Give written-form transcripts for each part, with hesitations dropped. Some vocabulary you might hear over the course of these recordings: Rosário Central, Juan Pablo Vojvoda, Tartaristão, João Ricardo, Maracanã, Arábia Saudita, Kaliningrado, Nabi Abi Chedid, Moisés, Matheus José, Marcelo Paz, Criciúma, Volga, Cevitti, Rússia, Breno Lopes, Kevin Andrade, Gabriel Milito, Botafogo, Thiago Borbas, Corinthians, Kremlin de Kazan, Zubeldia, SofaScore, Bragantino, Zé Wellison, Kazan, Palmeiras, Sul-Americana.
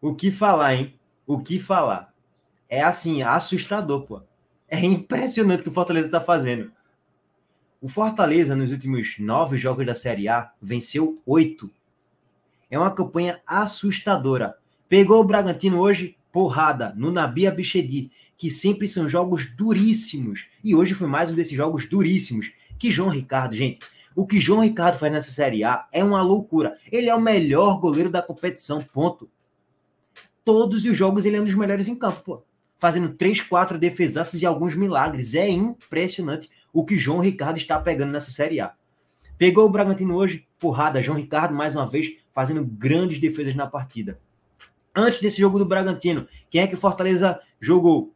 O que falar, hein? O que falar? É assim, assustador, pô. É impressionante o que o Fortaleza tá fazendo. O Fortaleza, nos últimos 9 jogos da Série A, venceu 8. É uma campanha assustadora. Pegou o Bragantino hoje, porrada, no Nabi Abi Chedid, que sempre são jogos duríssimos. E hoje foi mais um desses jogos duríssimos. Que João Ricardo, gente, o que João Ricardo faz nessa Série A é uma loucura. Ele é o melhor goleiro da competição, ponto. Todos os jogos ele é um dos melhores em campo, pô. Fazendo 3, 4 defesaças e alguns milagres. É impressionante o que João Ricardo está pegando nessa Série A. Pegou o Bragantino hoje, porrada. João Ricardo, mais uma vez, fazendo grandes defesas na partida. Antes desse jogo do Bragantino, quem é que o Fortaleza jogou?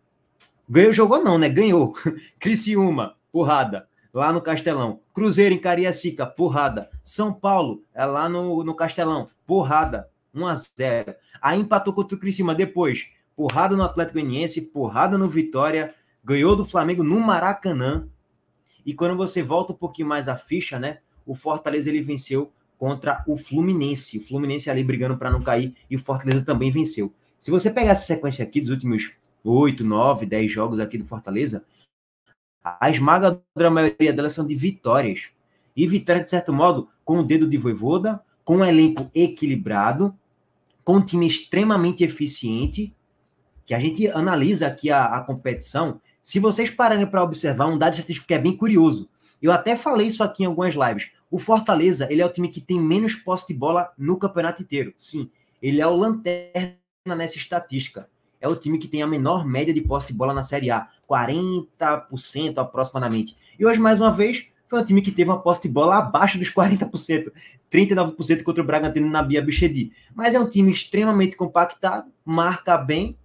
Ganhou. Criciúma, porrada. Lá no Castelão. Cruzeiro em Cariacica, porrada. São Paulo, é lá no Castelão, porrada. 1-0. Aí empatou contra o Criciúma depois. Porrada no Atlético Goianiense, porrada no Vitória. Ganhou do Flamengo no Maracanã. E quando você volta um pouquinho mais a ficha, né? O Fortaleza ele venceu contra o Fluminense. O Fluminense ali brigando para não cair e o Fortaleza também venceu. Se você pegar essa sequência aqui dos últimos 8, 9, 10 jogos aqui do Fortaleza, a esmagadora maioria delas são de vitórias. E vitória, de certo modo, com o dedo de Vojvoda, com um elenco equilibrado, com um time extremamente eficiente, que a gente analisa aqui a competição. Se vocês pararem para observar um dado estatístico que é bem curioso, eu até falei isso aqui em algumas lives, o Fortaleza ele é o time que tem menos posse de bola no campeonato inteiro. Sim, ele é o lanterna nessa estatística. É o time que tem a menor média de posse de bola na Série A, 40% aproximadamente. E hoje, mais uma vez, foi um time que teve uma posse de bola abaixo dos 40%, 39% contra o Bragantino na Nabi Abi Chedid. Mas é um time extremamente compactado, marca bem,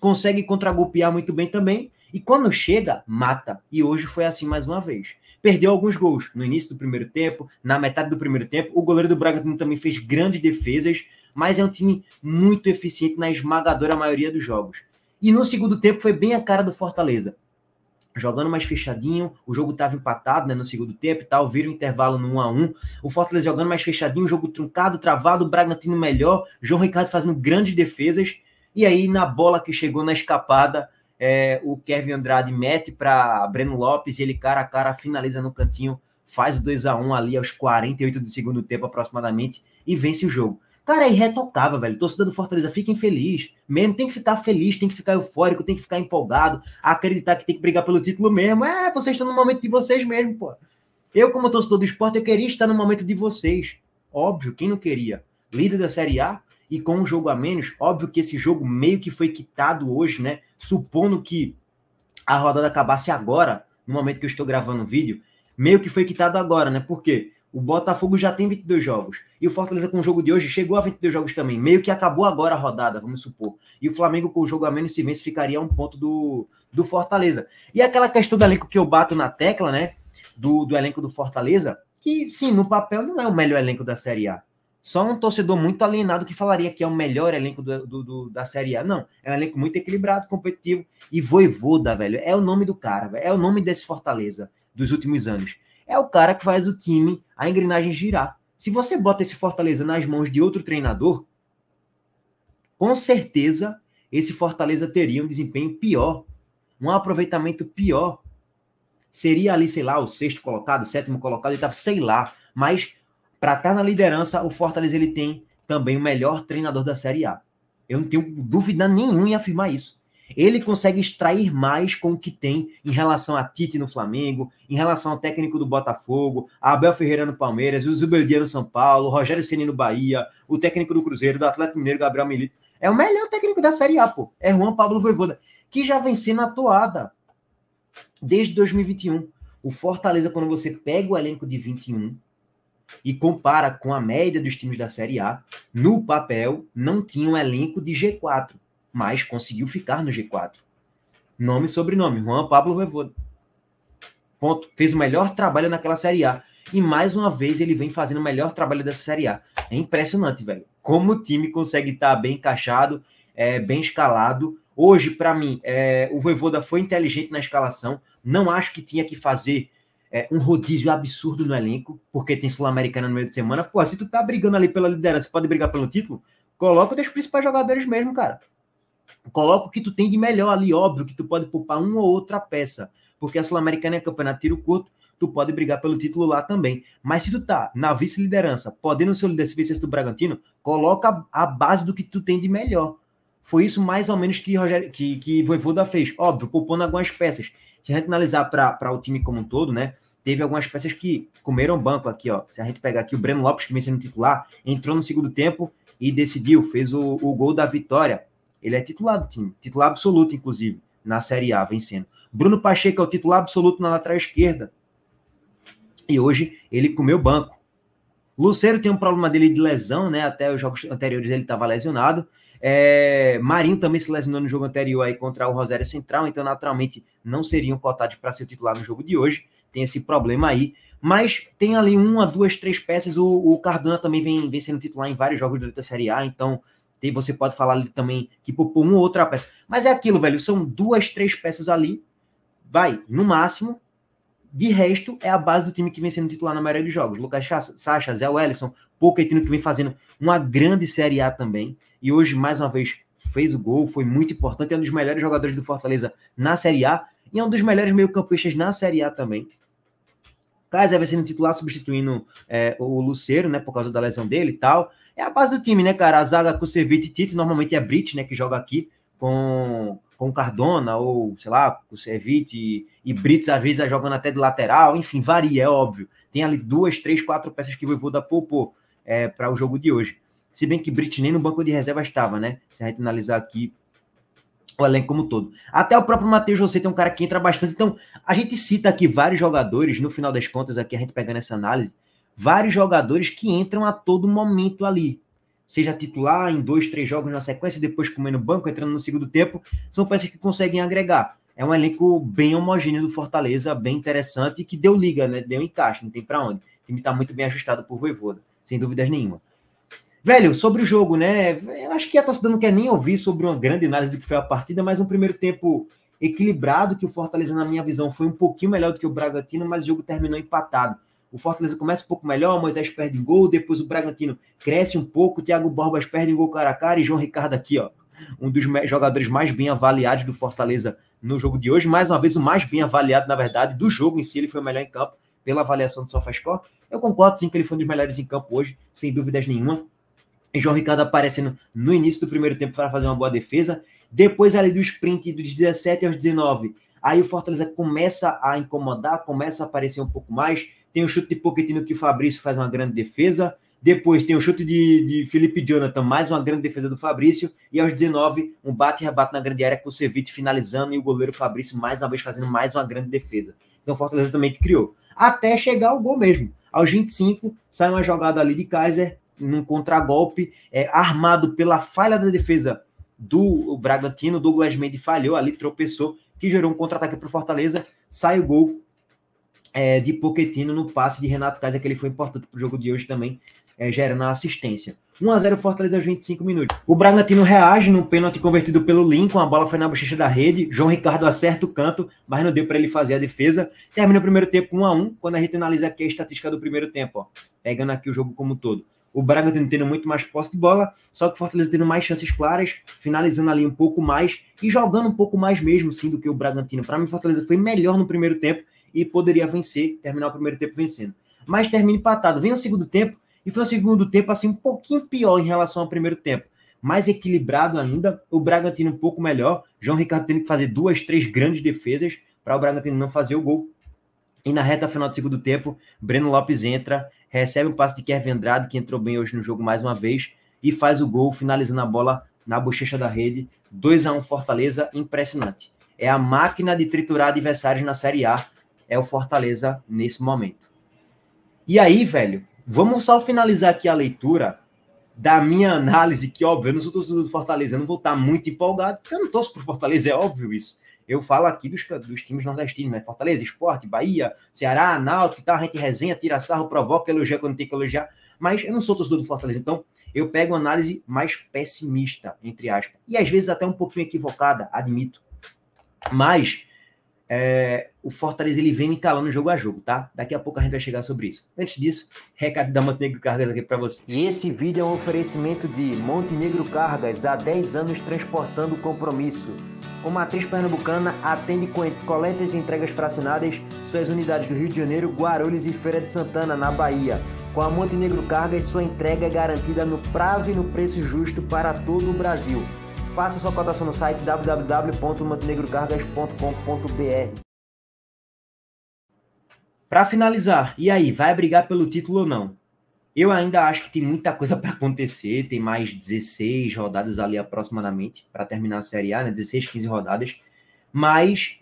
consegue contragolpear muito bem também, e quando chega, mata. E hoje foi assim mais uma vez. Perdeu alguns gols no início do primeiro tempo, na metade do primeiro tempo. O goleiro do Bragantino também fez grandes defesas, mas é um time muito eficiente na esmagadora maioria dos jogos. E no segundo tempo foi bem a cara do Fortaleza. Jogando mais fechadinho, o jogo estava empatado, né, no segundo tempo e tal, vira o intervalo no 1-1. O Fortaleza jogando mais fechadinho, jogo truncado, travado, o Bragantino melhor, João Ricardo fazendo grandes defesas. E aí na bola que chegou na escapada, o Kevin Andrade mete para Breno Lopes, ele cara a cara, finaliza no cantinho, faz o 2-1 ali aos 48 do segundo tempo aproximadamente e vence o jogo. Cara, é irretocável, velho. Torcida do Fortaleza, fiquem felizes. Mesmo tem que ficar feliz, tem que ficar eufórico, tem que ficar empolgado, acreditar que tem que brigar pelo título mesmo. Vocês estão no momento de vocês mesmo, pô. Eu, como torcedor do esporte, eu queria estar no momento de vocês. Óbvio, quem não queria? Líder da Série A, e com um jogo a menos, óbvio que esse jogo meio que foi quitado hoje, né? Supondo que a rodada acabasse agora, no momento que eu estou gravando o vídeo, meio que foi quitado agora, né? Porque o Botafogo já tem 22 jogos, e o Fortaleza com o jogo de hoje chegou a 22 jogos também, meio que acabou agora a rodada, vamos supor. E o Flamengo com o jogo a menos, se vence, ficaria a um ponto do Fortaleza. E aquela questão do elenco que eu bato na tecla, né? Do elenco do Fortaleza, que sim, no papel não é o melhor elenco da Série A. Só um torcedor muito alienado que falaria que é o melhor elenco da Série A. Não, é um elenco muito equilibrado, competitivo. E Vojvoda, velho, é o nome do cara, velho, é o nome desse Fortaleza dos últimos anos. É o cara que faz o time, a engrenagem girar. Se você bota esse Fortaleza nas mãos de outro treinador, com certeza esse Fortaleza teria um desempenho pior, um aproveitamento pior. Seria ali, sei lá, o 6º colocado, 7º colocado, 8º, sei lá, mas... Para estar na liderança, o Fortaleza ele tem também o melhor treinador da Série A. Eu não tenho dúvida nenhuma em afirmar isso. Ele consegue extrair mais com o que tem em relação a Tite no Flamengo, em relação ao técnico do Botafogo, a Abel Ferreira no Palmeiras, o Zubeldia no São Paulo, o Rogério Ceni no Bahia, o técnico do Cruzeiro, do Atlético Mineiro, Gabriel Milito. É o melhor técnico da Série A, pô. É Juan Pablo Vojvoda, que já vem sendo atuada desde 2021. O Fortaleza, quando você pega o elenco de 21... e compara com a média dos times da Série A, no papel não tinha um elenco de G4, mas conseguiu ficar no G4. Nome e sobrenome, Juan Pablo Vojvoda. Ponto. Fez o melhor trabalho naquela Série A. E mais uma vez ele vem fazendo o melhor trabalho dessa Série A. É impressionante, velho. Como o time consegue estar bem encaixado, bem escalado. Hoje, para mim, o Vojvoda foi inteligente na escalação. Não acho que tinha que fazer... um rodízio absurdo no elenco, porque tem Sul-Americana no meio de semana. Pô, se tu tá brigando ali pela liderança, pode brigar pelo título? Coloca os principais jogadores mesmo, cara. Coloca o que tu tem de melhor ali, óbvio, que tu pode poupar uma ou outra peça, porque a Sul-Americana é campeonato tiro curto, tu pode brigar pelo título lá também. Mas se tu tá na vice-liderança, podendo ser o líder vice do Bragantino, coloca a base do que tu tem de melhor. Foi isso mais ou menos que Vojvoda fez. Óbvio, poupando algumas peças. Se a gente analisar para o time como um todo, né? Teve algumas peças que comeram banco aqui, ó. Se a gente pegar aqui o Breno Lopes, que vem sendo titular, entrou no segundo tempo e decidiu, fez o gol da vitória. Ele é titular do time, titular absoluto, inclusive, na Série A, vencendo. Bruno Pacheco é o titular absoluto na lateral esquerda. E hoje ele comeu banco. Lucero tem um problema dele de lesão, né? Até os jogos anteriores ele estava lesionado. Marinho também se lesionou no jogo anterior aí contra o Rosário Central, então naturalmente não seriam cotados para ser titular no jogo de hoje. Tem esse problema aí. Mas tem ali uma, duas, três peças. O Cardona também vem sendo titular em vários jogos durante a Série A, então você pode falar ali também que poupou uma ou outra peça. Mas é aquilo, velho, são duas, três peças ali, vai, no máximo. De resto, é a base do time que vem sendo titular na maioria dos jogos. Lucas Sacha, Zé Wellison, Pochettino, que vem fazendo uma grande Série A também. E hoje, mais uma vez, fez o gol, foi muito importante. É um dos melhores jogadores do Fortaleza na Série A e é um dos melhores meio-campistas na Série A também. Kaiser vai sendo titular, substituindo o Lucero, né, por causa da lesão dele e tal. É a base do time, né, cara? A zaga com o Cevitti e Tite, normalmente é a Brit, né, que joga aqui com Cardona, ou, sei lá, com o Cevitti e Brits, às vezes, jogando até de lateral. Enfim, varia, é óbvio. Tem ali duas, três, quatro peças que o Vojvoda poupou para o jogo de hoje. Se bem que Brits nem no banco de reserva estava, né? Se a gente analisar aqui o elenco como um todo. Até o próprio Matheus José tem um cara que entra bastante. Então, a gente cita aqui vários jogadores, no final das contas, aqui a gente pegando essa análise, vários jogadores que entram a todo momento ali, seja titular em dois, três jogos na sequência, depois comendo banco, entrando no segundo tempo, são peças que conseguem agregar. É um elenco bem homogêneo do Fortaleza, bem interessante, que deu liga, né? Deu encaixe, não tem pra onde. O time tá muito bem ajustado por Vojvoda, sem dúvidas nenhuma. Velho, sobre o jogo, né? Eu acho que a torcida não quer nem ouvir sobre uma grande análise do que foi a partida, mas um primeiro tempo equilibrado, que o Fortaleza, na minha visão, foi um pouquinho melhor do que o Bragantino, mas o jogo terminou empatado. O Fortaleza começa um pouco melhor, Moisés perde um gol, depois o Bragantino cresce um pouco, Thiago Borbas perde um gol cara a cara e João Ricardo aqui, ó, um dos jogadores mais bem avaliados do Fortaleza no jogo de hoje. Mais uma vez, o mais bem avaliado, na verdade, do jogo em si, ele foi o melhor em campo pela avaliação do SofaScore. Eu concordo, sim, que ele foi um dos melhores em campo hoje, sem dúvidas nenhuma. E João Ricardo aparecendo no início do primeiro tempo para fazer uma boa defesa. Depois ali do sprint dos 17 aos 19, aí o Fortaleza começa a incomodar, começa a aparecer um pouco mais. Tem o chute de Pochettino que o Fabrício faz uma grande defesa. Depois tem o chute de Felipe Jonathan, mais uma grande defesa do Fabrício. E aos 19, um bate e rebate na grande área com o Cevitti finalizando e o goleiro Fabrício mais uma vez fazendo mais uma grande defesa. Então o Fortaleza também que criou. Até chegar ao gol mesmo. Aos 25, sai uma jogada ali de Kaiser, num contragolpe, armado pela falha da defesa do Bragantino. Douglas Mendes falhou ali, tropeçou, que gerou um contra-ataque para o Fortaleza. Sai o gol de Pochettino no passe de Renato Kaiser, que ele foi importante para o jogo de hoje também, gerando a assistência. 1-0 Fortaleza aos 25 minutos. O Bragantino reage num pênalti convertido pelo Lincoln, a bola foi na bochecha da rede, João Ricardo acerta o canto, mas não deu para ele fazer a defesa. Termina o primeiro tempo 1-1, quando a gente analisa aqui a estatística do primeiro tempo, ó, pegando aqui o jogo como um todo. O Bragantino tendo muito mais posse de bola, só que o Fortaleza tendo mais chances claras, finalizando ali um pouco mais e jogando um pouco mais mesmo, sim, do que o Bragantino. Para mim, o Fortaleza foi melhor no primeiro tempo e poderia vencer, terminar o primeiro tempo vencendo. Mas termina empatado. Vem o segundo tempo, e foi o segundo tempo assim um pouquinho pior em relação ao primeiro tempo. Mais equilibrado ainda, o Bragantino um pouco melhor. João Ricardo tendo que fazer duas, três grandes defesas para o Bragantino não fazer o gol. E na reta final do segundo tempo, Breno Lopes entra, recebe um passe de Kevin Andrade, que entrou bem hoje no jogo mais uma vez, e faz o gol, finalizando a bola na bochecha da rede. 2-1 Fortaleza, impressionante. É a máquina de triturar adversários na Série A, é o Fortaleza nesse momento. E aí, velho, vamos só finalizar aqui a leitura da minha análise, que óbvio, eu não sou torcedor do Fortaleza, eu não vou estar muito empolgado, porque eu não torço pro Fortaleza, é óbvio isso. Eu falo aqui dos times nordestinos, né? Fortaleza, Sport, Bahia, Ceará, Náutico, tá? A gente resenha, tira sarro, provoca, elogia quando tem que elogiar, mas eu não sou torcedor do Fortaleza, então eu pego uma análise mais pessimista, entre aspas, e às vezes até um pouquinho equivocada, admito. Mas o Fortaleza ele vem me calando jogo a jogo, tá? Daqui a pouco a gente vai chegar sobre isso. Antes disso, recado da Montenegro Cargas aqui pra você. E esse vídeo é um oferecimento de Montenegro Cargas, há 10 anos transportando compromisso. Como atriz pernambucana, atende com coletas e entregas fracionadas suas unidades do Rio de Janeiro, Guarulhos e Feira de Santana, na Bahia. Com a Montenegro Cargas, sua entrega é garantida no prazo e no preço justo para todo o Brasil. Faça sua cotação no site www.montenegrocargas.com.br. Para finalizar, e aí, vai brigar pelo título ou não? Eu ainda acho que tem muita coisa para acontecer, tem mais 16 rodadas ali aproximadamente para terminar a Série A, né? 16, 15 rodadas, mas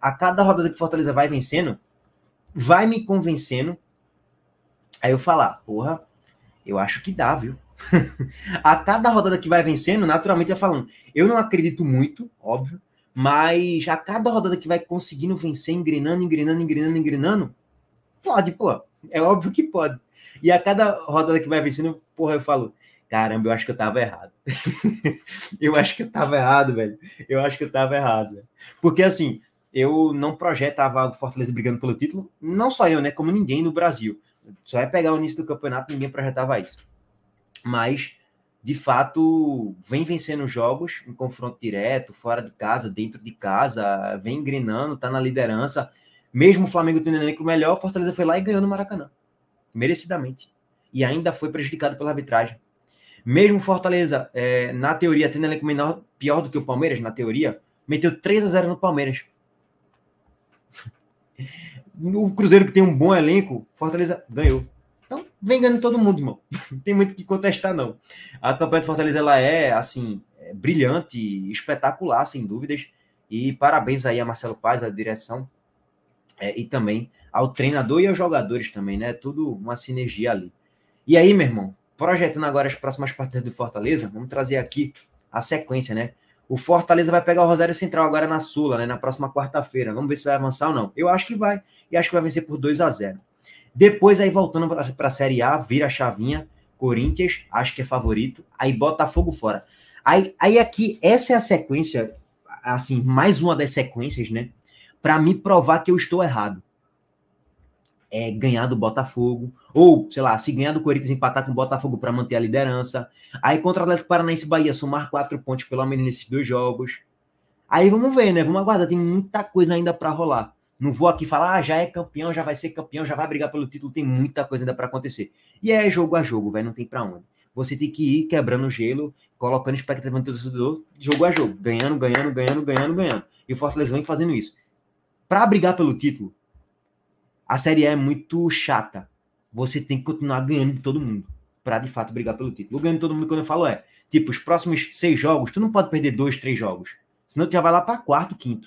a cada rodada que Fortaleza vai vencendo, vai me convencendo, aí eu falar, porra, eu acho que dá, viu? A cada rodada que vai vencendo, naturalmente vai falando, eu não acredito muito, óbvio, mas a cada rodada que vai conseguindo vencer, engrenando, pode, pô, é óbvio que pode. E a cada rodada que vai vencendo, porra, eu falo, caramba, eu acho que eu tava errado. Eu acho que eu tava errado, velho. Porque, assim, eu não projetava o Fortaleza brigando pelo título, não só eu, né, como ninguém no Brasil. Só é pegar o início do campeonato, ninguém projetava isso. Mas, de fato, vem vencendo jogos em confronto direto, fora de casa, dentro de casa, vem engrenando, tá na liderança. Mesmo o Flamengo tendo elenco melhor, o Fortaleza foi lá e ganhou no Maracanã. Merecidamente. E ainda foi prejudicado pela arbitragem. Mesmo o Fortaleza, na teoria, tendo elenco menor, pior do que o Palmeiras, na teoria, meteu 3-0 no Palmeiras. O Cruzeiro, que tem um bom elenco, Fortaleza ganhou. Então, vem ganhando todo mundo, irmão. Não tem muito o que contestar, não. A campanha do Fortaleza, ela é, assim, brilhante, espetacular, sem dúvidas. E parabéns aí a Marcelo Paz, a direção, e também ao treinador e aos jogadores também, né? Tudo uma sinergia ali. E aí, meu irmão, projetando agora as próximas partidas do Fortaleza, vamos trazer aqui a sequência, né? O Fortaleza vai pegar o Rosário Central agora na Sula, né? Na próxima quarta-feira. Vamos ver se vai avançar ou não. Eu acho que vai. E acho que vai vencer por 2-0. Depois, aí, voltando para a Série A, vira a chavinha. Corinthians, acho que é favorito. Aí, Botafogo fora. Aí aqui, essa é a sequência, assim, mais uma das sequências, né? Para me provar que eu estou errado. É ganhar do Botafogo, ou, sei lá, se ganhar do Corinthians, empatar com o Botafogo para manter a liderança. Aí contra o Atlético Paranaense e Bahia, somar 4 pontos pelo menos nesses 2 jogos. Aí vamos ver, né? Vamos aguardar, tem muita coisa ainda para rolar. Não vou aqui falar, já é campeão, já vai ser campeão, já vai brigar pelo título, tem muita coisa ainda para acontecer. E é jogo a jogo, velho, não tem para onde. Você tem que ir quebrando o gelo, colocando expectativa no teu torcedor, jogo a jogo, ganhando. E o Fortaleza vem fazendo isso. Para brigar pelo título, a Série A é muito chata. Você tem que continuar ganhando de todo mundo para, de fato, brigar pelo título. O ganho de todo mundo, quando eu falo, tipo, os próximos 6 jogos, tu não pode perder 2, 3 jogos. Senão tu já vai lá para 4º, 5º.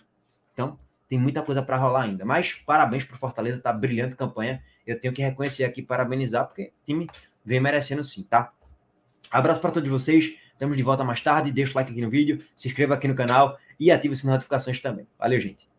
Então, tem muita coisa para rolar ainda. Mas, parabéns pro Fortaleza, tá brilhante campanha. Eu tenho que reconhecer aqui, parabenizar, porque o time vem merecendo sim, tá? Abraço para todos vocês. Estamos de volta mais tarde. Deixa o like aqui no vídeo, se inscreva aqui no canal e ative o sininho de notificações também. Valeu, gente.